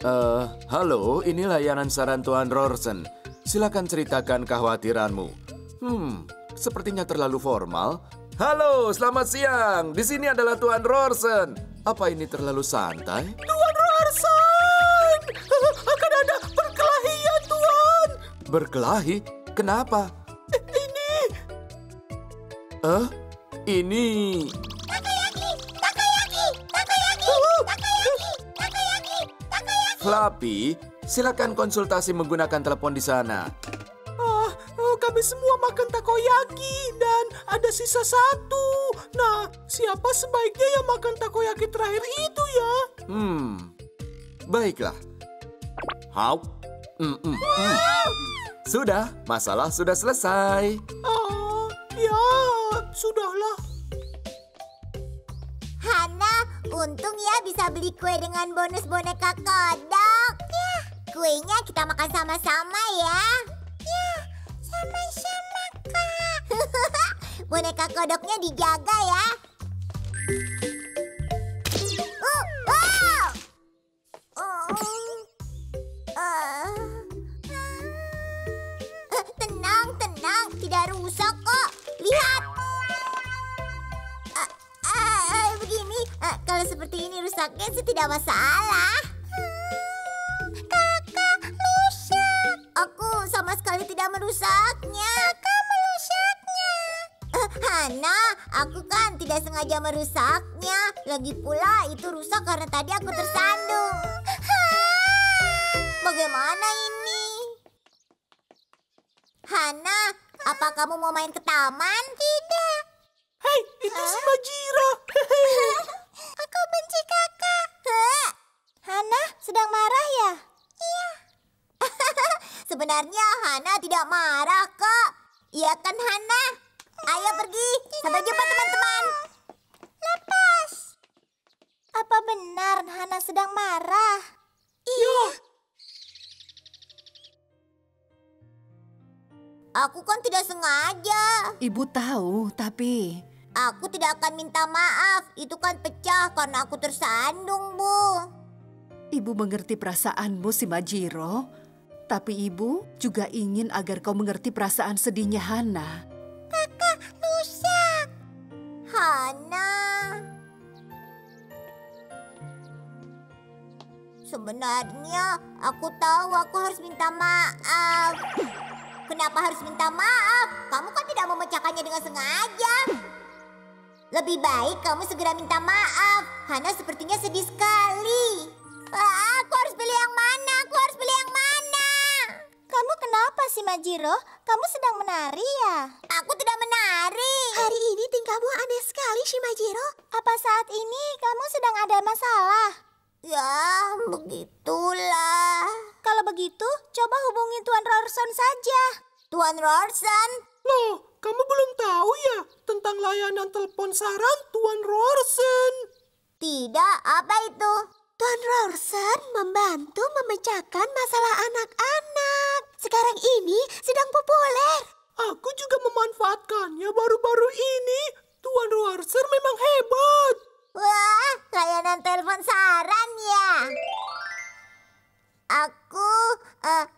Halo, ini layanan saran Tuan Roarson. Silakan ceritakan kekhawatiranmu. Sepertinya terlalu formal. Halo, selamat siang. Di sini adalah Tuan Roarson. Apa ini terlalu santai? Tuan Roarson! Akan ada berkelahi ya, Tuan. Berkelahi? Kenapa? Ini... Flappie, silakan konsultasi menggunakan telepon di sana. Kami semua makan takoyaki dan ada sisa satu. Nah, siapa sebaiknya yang makan takoyaki terakhir itu ya? Baiklah. Sudah, masalah sudah selesai. Ya, sudahlah. Hana, untung ya bisa beli kue dengan bonus boneka kodok. Ya. Kuenya kita makan sama-sama ya. Ya, sama-sama Kak. Boneka kodoknya dijaga ya. Tenang, tenang. Tidak rusak kok. Lihat. Kalau seperti ini rusaknya sih tidak masalah. Kakak Lucia. Aku sama sekali tidak merusaknya. Kakak merusaknya. Hana, aku kan tidak sengaja merusaknya. Lagi pula itu rusak karena tadi aku tersandung. Bagaimana ini? Hana, apa kamu mau main ke taman? Tidak. Hei, itu Shimajiro. Aku benci kakak. Hana sedang marah ya? Iya. Sebenarnya Hana tidak marah kok. Iya kan Hana? Ayo pergi. Sampai jumpa teman-teman. Lepas. Apa benar Hana sedang marah? Iya. Aku kan tidak sengaja. Ibu tahu, tapi... Aku tidak akan minta maaf. Itu kan pecah karena aku tersandung, Bu. Ibu mengerti perasaanmu, Shimajiro. Tapi Ibu juga ingin agar kau mengerti perasaan sedihnya Hana. Kakak Lucia. Hana. Sebenarnya aku tahu aku harus minta maaf. Kenapa harus minta maaf? Kamu kan tidak memecahkannya dengan sengaja. Lebih baik kamu segera minta maaf. Hana sepertinya sedih sekali. Aku harus pilih yang mana? Aku harus pilih yang mana? Kamu kenapa sih, Shimajiro? Kamu sedang menari ya? Aku tidak menari. Hari ini tingkahmu aneh sekali, Shimajiro. Apa saat ini kamu sedang ada masalah? Ya, begitulah. Kalau begitu, coba hubungi Tuan Roarson saja. Tuan Roarson? Loh, kamu belum tahu ya tentang layanan telepon saran Tuan Roarson? Tidak, apa itu? Tuan Roarson membantu memecahkan masalah anak-anak. Sekarang ini sedang populer. Aku juga memanfaatkannya baru-baru ini. Tuan Roarson memang hebat. Wah, layanan telepon saran ya.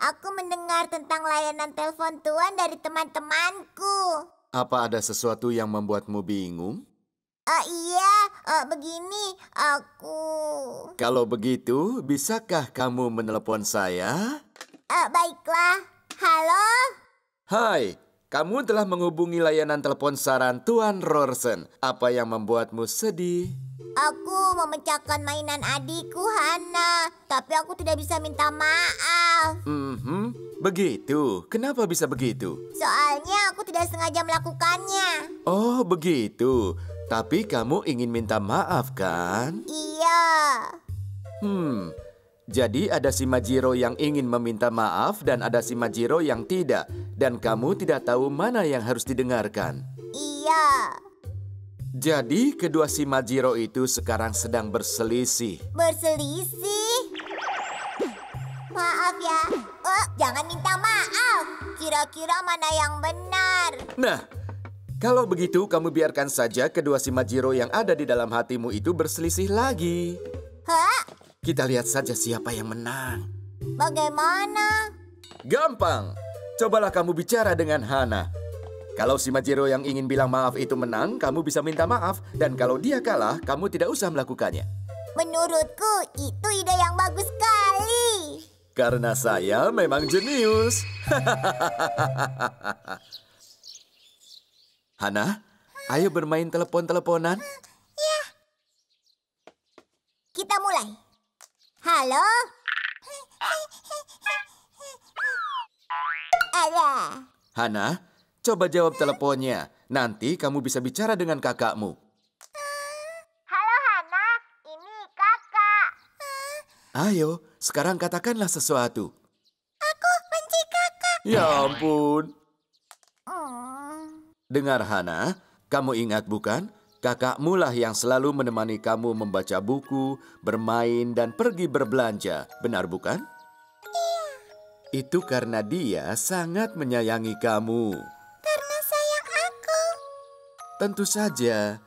Aku mendengar tentang layanan telepon Tuan dari teman-temanku. Apa ada sesuatu yang membuatmu bingung? Iya, begini, aku... Kalau begitu, bisakah kamu menelepon saya? Baiklah. Halo? Hai, kamu telah menghubungi layanan telepon saran Tuan Roarson. Apa yang membuatmu sedih? Aku memecahkan mainan adikku, Hana. Tapi aku tidak bisa minta maaf. Begitu. Kenapa bisa begitu? Soalnya aku tidak sengaja melakukannya. Oh, begitu. Tapi kamu ingin minta maaf, kan? Iya. Jadi ada Shimajiro yang ingin meminta maaf dan ada Shimajiro yang tidak. Dan kamu tidak tahu mana yang harus didengarkan. Iya. Jadi kedua Shimajiro itu sekarang sedang berselisih. Berselisih? Maaf ya, jangan minta maaf. Kira-kira mana yang benar? Nah, kalau begitu kamu biarkan saja kedua Shimajiro yang ada di dalam hatimu itu berselisih lagi. Kita lihat saja siapa yang menang. Bagaimana? Gampang. Cobalah kamu bicara dengan Hana. Kalau Shimajiro yang ingin bilang maaf itu menang, kamu bisa minta maaf. Dan kalau dia kalah, kamu tidak usah melakukannya. Menurutku, itu ide yang bagus sekali. Karena saya memang jenius. Hana, ayo bermain telepon-teleponan. Ya. Kita mulai. Halo? Ada. Hana, coba jawab teleponnya. Nanti kamu bisa bicara dengan kakakmu. Halo Hana, ini kakak. Ayo, sekarang katakanlah sesuatu. Aku benci kakak. Ya ampun. Dengar Hana, kamu ingat bukan? Kakakmu lah yang selalu menemani kamu membaca buku, bermain, dan pergi berbelanja. Benar bukan? Iya. Itu karena dia sangat menyayangi kamu. Karena sayang aku. Tentu saja.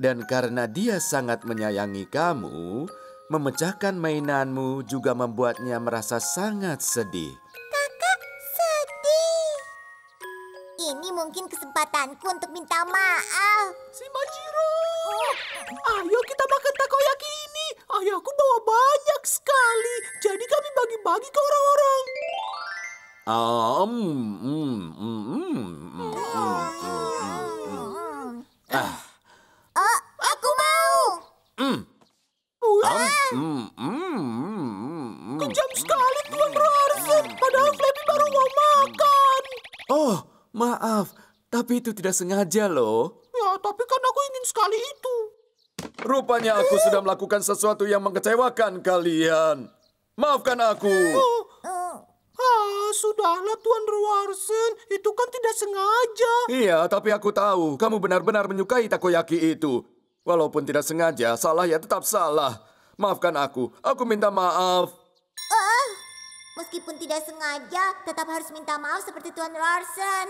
Dan karena dia sangat menyayangi kamu, memecahkan mainanmu juga membuatnya merasa sangat sedih. Kakak sedih. Ini mungkin kesempatanku untuk minta maaf. Shimajiro, ayo kita makan takoyaki ini. Ayahku bawa banyak sekali, jadi kami bagi-bagi ke orang-orang. Aku mau. Kejam sekali Tuan Roarson, padahal Flappie baru mau makan. Oh, maaf, tapi itu tidak sengaja loh. Tapi kan aku ingin sekali itu. Rupanya aku sudah melakukan sesuatu yang mengecewakan kalian. Maafkan aku. Sudahlah Tuan Roarson, itu kan tidak sengaja. Iya, tapi aku tahu kamu benar-benar menyukai takoyaki itu. Walaupun tidak sengaja, salah ya tetap salah. Maafkan aku minta maaf. Meskipun tidak sengaja, tetap harus minta maaf seperti Tuan Roarson.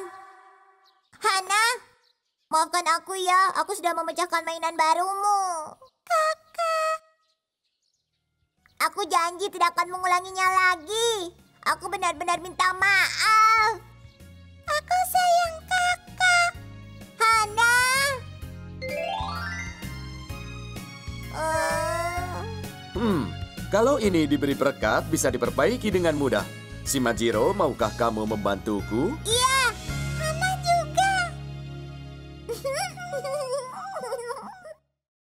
Hana, maafkan aku ya, aku sudah memecahkan mainan barumu. Kakak. Aku janji tidak akan mengulanginya lagi. Aku benar-benar minta maaf. Aku sayang kakak. Hana. Kalau ini diberi berkat, bisa diperbaiki dengan mudah. Shimajiro, maukah kamu membantuku? Iya.